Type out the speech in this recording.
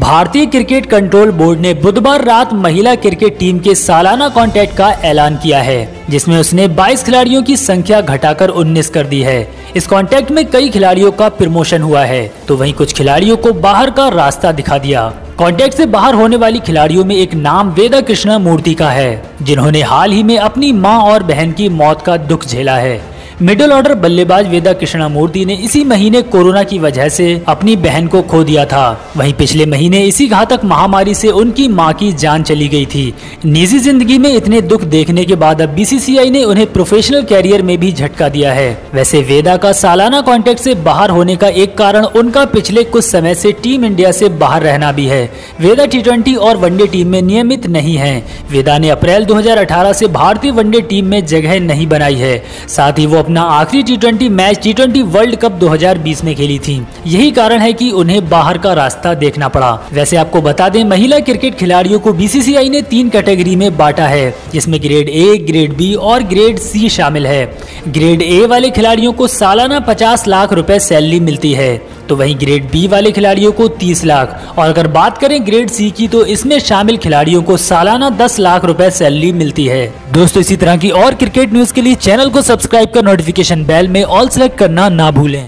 भारतीय cricket control board ने बुधवार रात महिला क्रिकेट टीम के सालाना कॉन्ट्रैक्ट का ऐलान किया है, जिसमें उसने 22 खिलाड़ियों की संख्या घटाकर 19 कर दी है। इस कॉन्ट्रैक्ट में कई खिलाड़ियों का प्रमोशन हुआ है, तो वहीं कुछ खिलाड़ियों को बाहर का रास्ता दिखा दिया। कॉन्ट्रैक्ट से बाहर होने वाली खिलाड़ियों में एक नाम वेदा कृष्णमूर्ति का है, जिन्होंने हाल ही में अपनी माँ और बहन की मौत का दुख झेला है। मिडिल ऑर्डर बल्लेबाज वेदा कृष्णमूर्ति ने इसी महीने कोरोना की वजह से अपनी बहन को खो दिया था। वहीं पिछले महीने इसी घातक महामारी से उनकी मां की जान चली गई थी। निजी जिंदगी में इतने दुख देखने के बाद अब बीसीसीआई ने उन्हें प्रोफेशनल कैरियर में भी झटका दिया है। वैसे वेदा का सालाना कॉन्ट्रैक्ट से बाहर होने का एक कारण उनका पिछले कुछ समय से टीम इंडिया से बाहर रहना भी है। वेदा टी20 और वनडे टीम में नियमित नहीं है। वेदा ने अप्रैल 2018 से भारतीय वनडे टीम में जगह नहीं बनाई है। साथ ही वो अपना आखिरी टी20 मैच टी20 वर्ल्ड कप 2020 में खेली थी। यही कारण है कि उन्हें बाहर का रास्ता देखना पड़ा। वैसे आपको बता दें, महिला क्रिकेट खिलाड़ियों को बीसीसीआई ने 3 कैटेगरी में बांटा है, जिसमें ग्रेड ए, ग्रेड बी और ग्रेड सी शामिल है। ग्रेड ए वाले खिलाड़ियों को सालाना 50 लाख रुपए सैलरी मिलती है, तो वहीं ग्रेड बी वाले खिलाड़ियों को 30 लाख और अगर बात करें ग्रेड सी की, तो इसमें शामिल खिलाड़ियों को सालाना 10 लाख रुपए सैलरी मिलती है। दोस्तों, इसी तरह की और क्रिकेट न्यूज के लिए चैनल को सब्सक्राइब कर नोटिफिकेशन बेल में ऑल सेलेक्ट करना ना भूलें।